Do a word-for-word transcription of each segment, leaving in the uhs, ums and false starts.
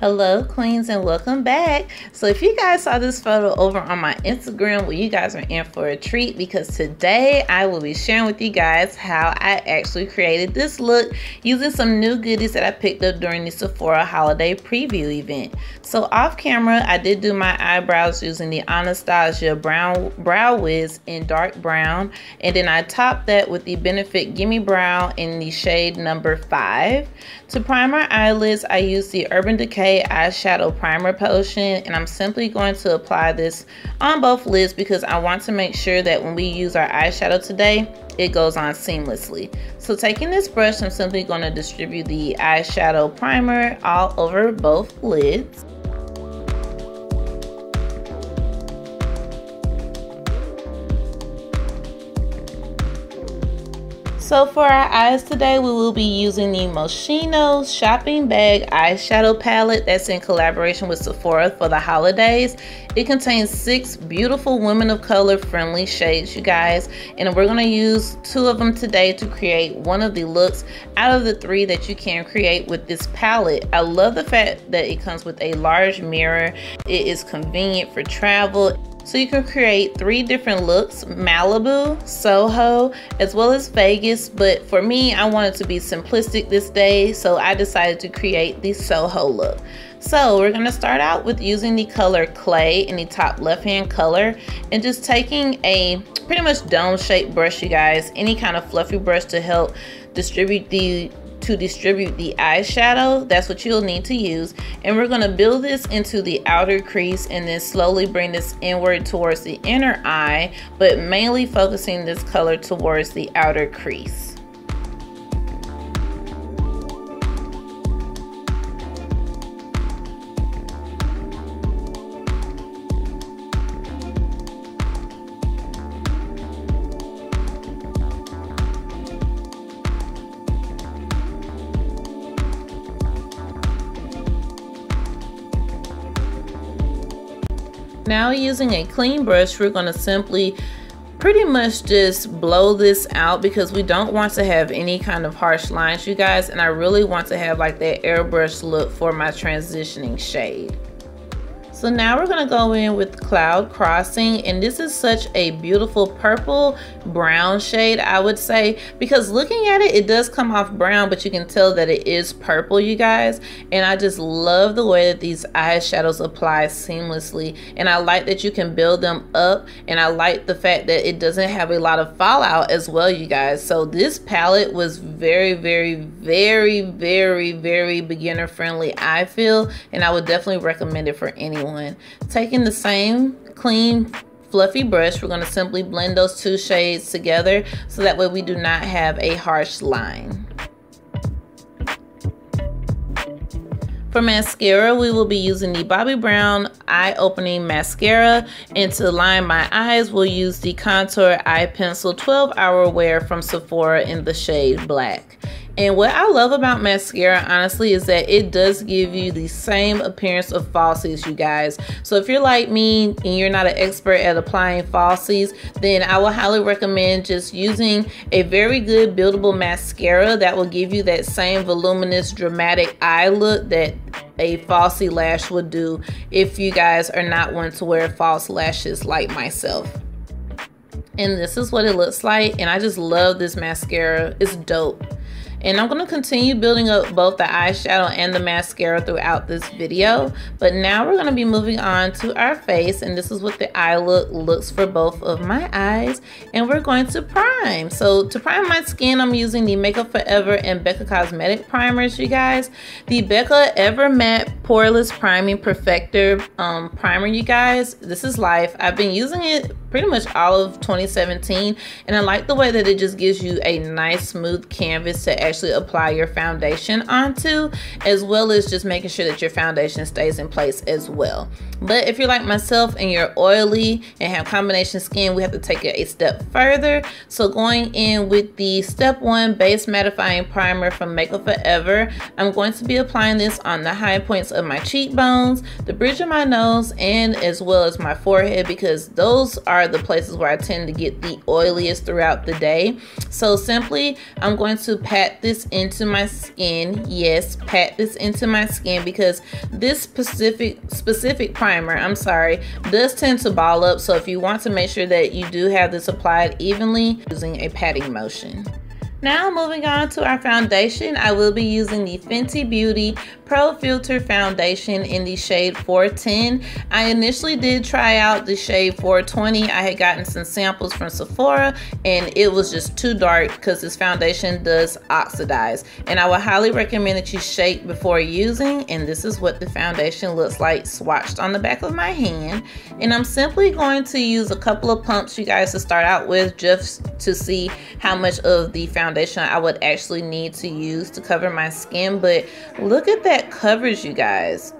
Hello queens and welcome back. So if you guys saw this photo over on my Instagram, well, you guys are in for a treat because today I will be sharing with you guys how I actually created this look using some new goodies that I picked up during the Sephora holiday preview event. So off camera, I did do my eyebrows using the Anastasia Brown Brow Wiz in dark brown, and then I topped that with the Benefit Gimme Brown in the shade number five. To prime my eyelids, I used the Urban Decay eyeshadow primer potion, and I'm simply going to apply this on both lids because I want to make sure that when we use our eyeshadow today, it goes on seamlessly. So taking this brush, I'm simply going to distribute the eyeshadow primer all over both lids. So for our eyes today, we will be using the Moschino Shopping Bag Eyeshadow Palette that's in collaboration with Sephora for the holidays. It contains six beautiful women of color friendly shades, you guys. And we're gonna use two of them today to create one of the looks out of the three that you can create with this palette. I love the fact that it comes with a large mirror. It is convenient for travel. So you can create three different looks, Malibu, Soho, as well as Vegas. But for me, I wanted to be simplistic this day, so I decided to create the Soho look. So we're gonna start out with using the color Clay in the top left-hand color and just taking a pretty much dome-shaped brush, you guys, any kind of fluffy brush to help distribute the to distribute the eyeshadow. That's what you'll need to use, and we're going to build this into the outer crease and then slowly bring this inward towards the inner eye, but mainly focusing this color towards the outer crease. Now using a clean brush, we're going to simply pretty much just blow this out because we don't want to have any kind of harsh lines, you guys, and I really want to have like that airbrush look for my transitioning shade. So now we're going to go in with Cloud Crossing, and this is such a beautiful purple brown shade, I would say, because looking at it, it does come off brown, but you can tell that it is purple, you guys. And I just love the way that these eyeshadows apply seamlessly, and I like that you can build them up, and I like the fact that it doesn't have a lot of fallout as well, you guys. So this palette was very, very, very, very, very beginner friendly, I feel, and I would definitely recommend it for anyone. Taking the same clean fluffy brush, we're going to simply blend those two shades together so that way we do not have a harsh line. For mascara, we will be using the Bobbi Brown Eye Opening Mascara, and to line my eyes, we'll use the Contour Eye Pencil twelve hour Wear from Sephora in the shade black. And what I love about mascara, honestly, is that it does give you the same appearance of falsies, you guys. So if you're like me and you're not an expert at applying falsies, then I will highly recommend just using a very good buildable mascara that will give you that same voluminous, dramatic eye look that a falsie lash would do if you guys are not one to wear false lashes like myself. And this is what it looks like, and I just love this mascara. It's dope. And I'm going to continue building up both the eyeshadow and the mascara throughout this video. But now we're going to be moving on to our face. And this is what the eye look looks for both of my eyes. And we're going to prime. So to prime my skin, I'm using the Makeup Forever and Becca Cosmetic primers, you guys. The Becca Ever Matte Poreless Priming Perfector um, primer, you guys. This is life. I've been using it pretty much all of twenty seventeen. And I like the way that it just gives you a nice smooth canvas to actually apply your foundation onto, as well as just making sure that your foundation stays in place as well. But if you're like myself and you're oily and have combination skin, we have to take it a step further. So going in with the Step One Base Mattifying Primer from Makeup Forever, I'm going to be applying this on the high points of my cheekbones, the bridge of my nose, and as well as my forehead, because those are the places where I tend to get the oiliest throughout the day. So simply, I'm going to pat pat this into my skin. Yes, pat this into my skin, because this specific specific primer, I'm sorry, does tend to ball up. So if you want to make sure that you do have this applied evenly, using a patting motion. Now moving on to our foundation, I will be using the Fenty Beauty Pro Filter Foundation in the shade four ten. I initially did try out the shade four twenty. I had gotten some samples from Sephora and it was just too dark because this foundation does oxidize. And I would highly recommend that you shake before using, and this is what the foundation looks like swatched on the back of my hand. And I'm simply going to use a couple of pumps, you guys, to start out with, just to see how much of the foundation Foundation I would actually need to use to cover my skin. But look at that coverage, you guys.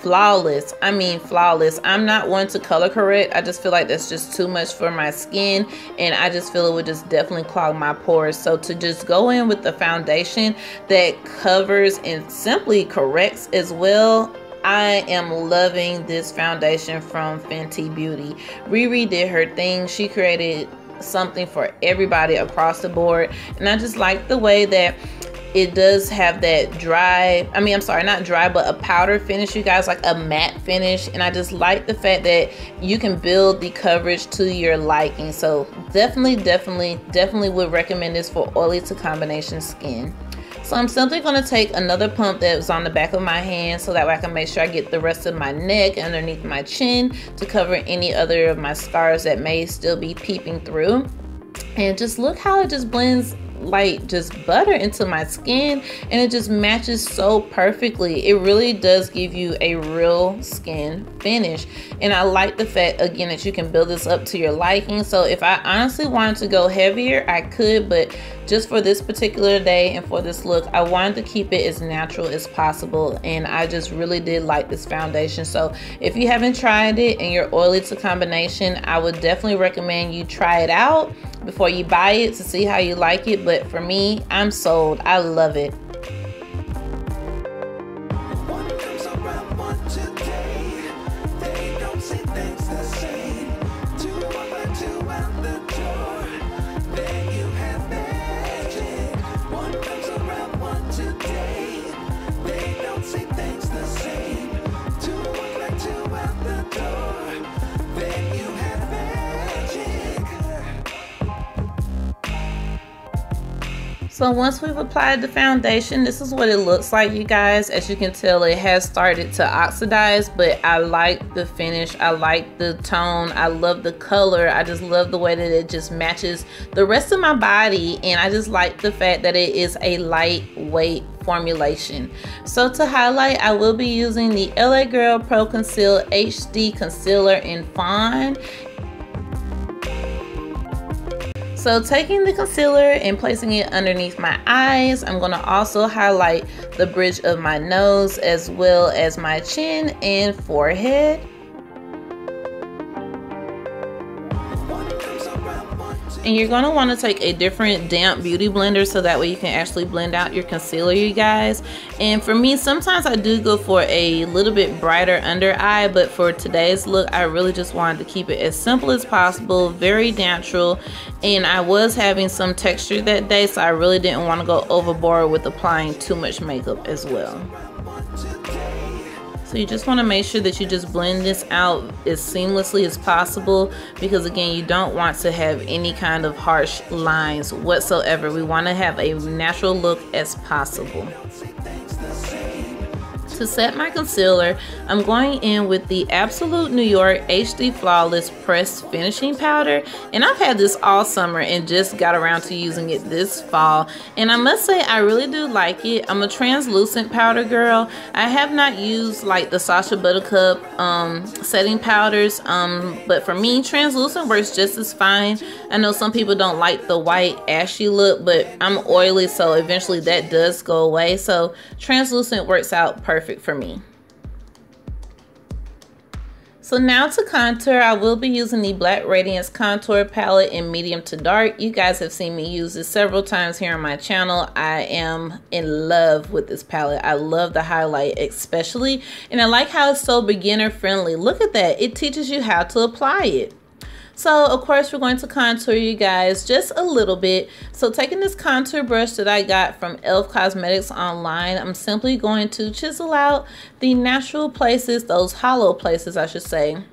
Flawless. I mean, flawless. I'm not one to color correct. I just feel like that's just too much for my skin, and I just feel it would just definitely clog my pores. So to just go in with the foundation that covers and simply corrects as well, I am loving this foundation from Fenty Beauty. Riri did her thing. She created something for everybody across the board, and I just like the way that it does have that dry, I mean I'm sorry not dry but a powder finish, you guys, like a matte finish. And I just like the fact that you can build the coverage to your liking. So definitely definitely definitely would recommend this for oily to combination skin. So I'm simply going to take another pump that was on the back of my hand, so that way I can make sure I get the rest of my neck, underneath my chin, to cover any other of my scars that may still be peeping through. And just look how it just blends like just butter into my skin, and it just matches so perfectly. It really does give you a real skin finish, and I like the fact again that you can build this up to your liking. So if I honestly wanted to go heavier, I could, but just for this particular day and for this look, I wanted to keep it as natural as possible, and I just really did like this foundation. So if you haven't tried it and you're oily to combination, I would definitely recommend you try it out before you buy it to see how you like it. But for me, I'm sold. I love it. So once we've applied the foundation, this is what it looks like, you guys. As you can tell, it has started to oxidize, but I like the finish. I like the tone. I love the color. I just love the way that it just matches the rest of my body. And I just like the fact that it is a lightweight formulation. So to highlight, I will be using the L A Girl Pro Conceal H D Concealer in Fawn. So taking the concealer and placing it underneath my eyes, I'm going to also highlight the bridge of my nose as well as my chin and forehead. And you're going to want to take a different damp beauty blender, so that way you can actually blend out your concealer, you guys. And for me, sometimes I do go for a little bit brighter under eye, but for today's look, I really just wanted to keep it as simple as possible, very natural. And I was having some texture that day, so I really didn't want to go overboard with applying too much makeup as well. So you just want to make sure that you just blend this out as seamlessly as possible, because again, you don't want to have any kind of harsh lines whatsoever. We want to have a natural look as possible. To set my concealer, I'm going in with the Absolute New York H D Flawless Pressed Finishing Powder, and I've had this all summer and just got around to using it this fall, and I must say I really do like it. I'm a translucent powder girl. I have not used like the Sasha Buttercup um, setting powders, um, but for me, translucent works just as fine. I know some people don't like the white ashy look, but I'm oily, so eventually that does go away, so translucent works out perfect for me. So now to contour, I will be using the Black Radiance contour palette in medium to dark. You guys have seen me use this several times here on my channel. I am in love with this palette. I love the highlight especially, and I like how it's so beginner friendly. Look at that, it teaches you how to apply it. So of course we're going to contour, you guys, just a little bit. So taking this contour brush that I got from Elf Cosmetics online, I'm simply going to chisel out the natural places, those hollow places I should say,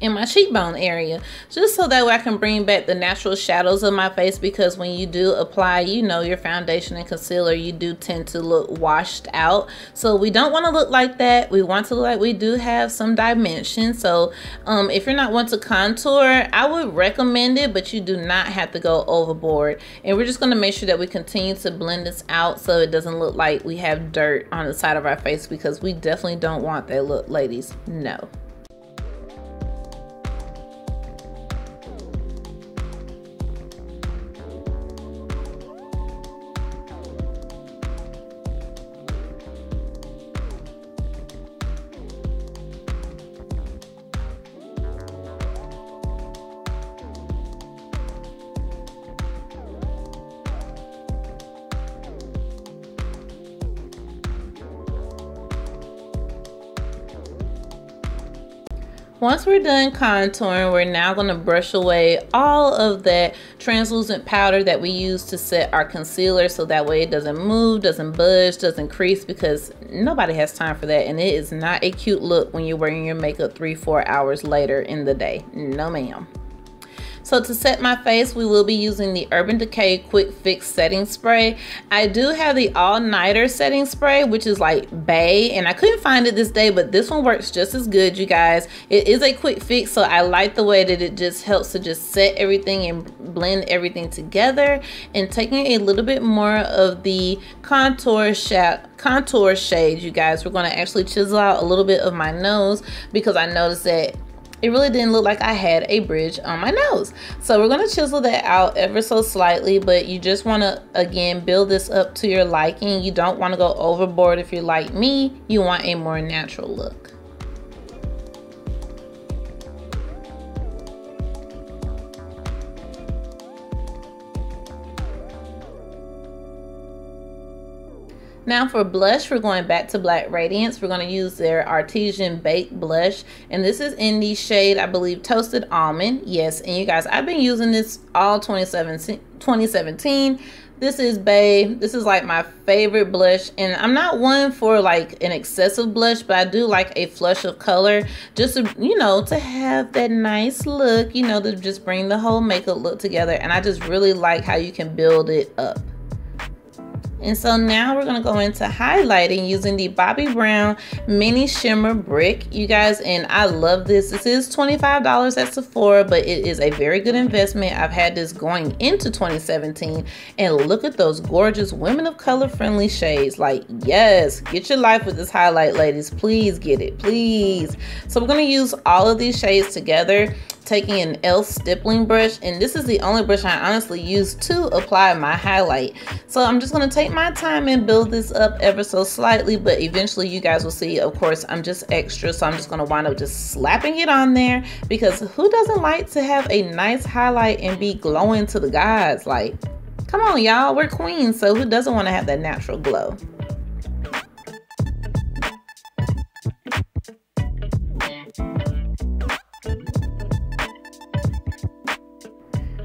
in my cheekbone area, just so that way I can bring back the natural shadows of my face, because when you do apply, you know, your foundation and concealer, you do tend to look washed out. So we don't want to look like that. We want to look like we do have some dimension. So um, if you're not one to contour, I would recommend it, but you do not have to go overboard. And we're just going to make sure that we continue to blend this out so it doesn't look like we have dirt on the side of our face, because we definitely don't want that look, ladies. No. Once we're done contouring, we're now going to brush away all of that translucent powder that we use to set our concealer, so that way it doesn't move, doesn't budge, doesn't crease, because nobody has time for that, and it is not a cute look when you're wearing your makeup three, four hours later in the day. No ma'am. So to set my face, we will be using the Urban Decay Quick Fix Setting Spray. I do have the All Nighter Setting Spray, which is like bay, and I couldn't find it this day, but this one works just as good, you guys. It is a quick fix, so I like the way that it just helps to just set everything and blend everything together. And taking a little bit more of the contour shade, contour shade, you guys, we're going to actually chisel out a little bit of my nose, because I noticed that it really didn't look like I had a bridge on my nose. So we're gonna chisel that out ever so slightly, but you just wanna, again, build this up to your liking. You don't wanna go overboard if you're like me. You want a more natural look. Now for blush, we're going back to Black Radiance. We're going to use their Artesian Baked Blush, and this is in the shade, I believe, Toasted Almond. Yes, and you guys, I've been using this all twenty seventeen. This is bae. This is like my favorite blush, and I'm not one for like an excessive blush, but I do like a flush of color, just to, you know, to have that nice look, you know, to just bring the whole makeup look together. And I just really like how you can build it up. And so now we're gonna go into highlighting using the Bobbi Brown Mini Shimmer Brick, you guys, and I love this. This is twenty-five dollars at Sephora, but it is a very good investment. I've had this going into twenty seventeen, and look at those gorgeous women of color friendly shades. Like, yes, get your life with this highlight, ladies. Please get it, please. So we're gonna use all of these shades together, taking an Elf stippling brush, and this is the only brush I honestly use to apply my highlight. So I'm just going to take my time and build this up ever so slightly, but eventually you guys will see, of course, I'm just extra, so I'm just going to wind up just slapping it on there, because who doesn't like to have a nice highlight and be glowing to the gods? Like, come on, y'all, we're queens, so who doesn't want to have that natural glow?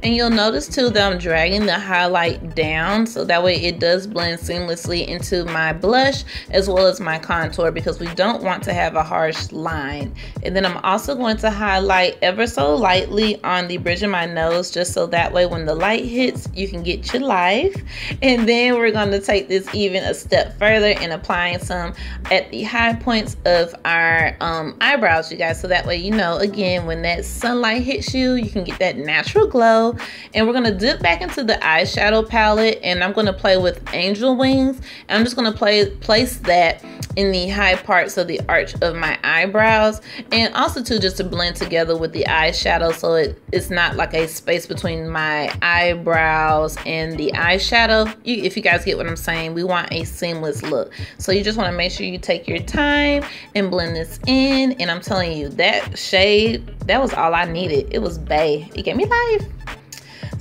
And you'll notice too that I'm dragging the highlight down, so that way it does blend seamlessly into my blush as well as my contour, because we don't want to have a harsh line. And then I'm also going to highlight ever so lightly on the bridge of my nose, just so that way when the light hits, you can get your life. And then we're going to take this even a step further and applying some at the high points of our um, eyebrows, you guys, so that way, you know, again, when that sunlight hits you, you can get that natural glow. And we're going to dip back into the eyeshadow palette, and I'm going to play with Angel Wings. I'm just going to play place that in the high parts of the arch of my eyebrows, and also too just to blend together with the eyeshadow, so it, it's not like a space between my eyebrows and the eyeshadow, you, if you guys get what I'm saying. We want a seamless look, so you just want to make sure you take your time and blend this in. And I'm telling you, that shade, that was all I needed. It was bae. It gave me life.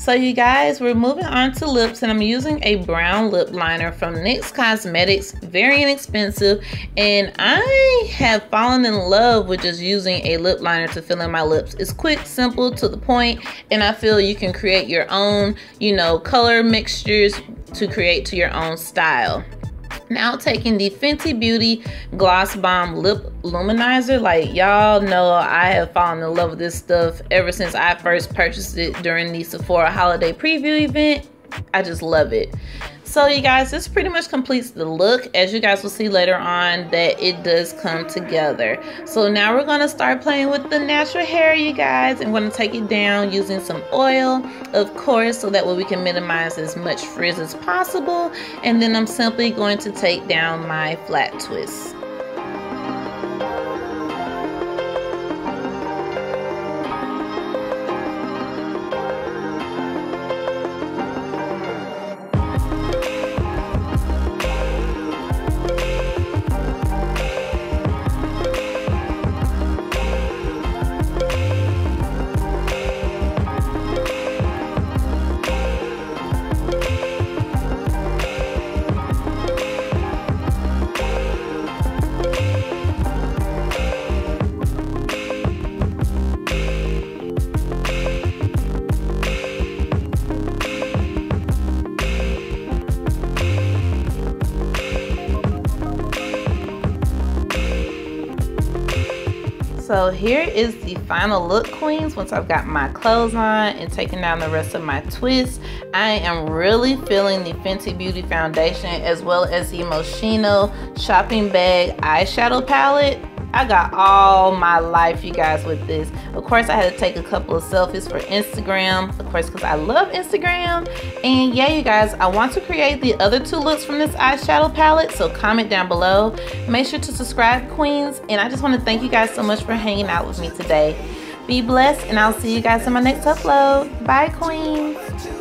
So you guys, we're moving on to lips, and I'm using a brown lip liner from NYX Cosmetics, very inexpensive, and I have fallen in love with just using a lip liner to fill in my lips. It's quick, simple, to the point, and I feel you can create your own, you know, color mixtures to create to your own style. Now taking the Fenty Beauty Gloss Bomb Lip Luminizer. Like, y'all know I have fallen in love with this stuff ever since I first purchased it during the Sephora holiday preview event. I just love it. So you guys, this pretty much completes the look. As you guys will see later on, that it does come together. So now we're gonna start playing with the natural hair, you guys. I'm gonna take it down using some oil, of course, so that way we can minimize as much frizz as possible. And then I'm simply going to take down my flat twist. So here is the final look, queens. Once I've got my clothes on and taken down the rest of my twists, I am really feeling the Fenty Beauty foundation as well as the Moschino shopping bag eyeshadow palette. I got all my life, you guys, with this. Of course, I had to take a couple of selfies for Instagram, of course, because I love Instagram. And yeah, you guys, I want to create the other two looks from this eyeshadow palette, so comment down below. Make sure to subscribe, queens, and I just want to thank you guys so much for hanging out with me today. Be blessed, and I'll see you guys in my next upload. Bye, queens.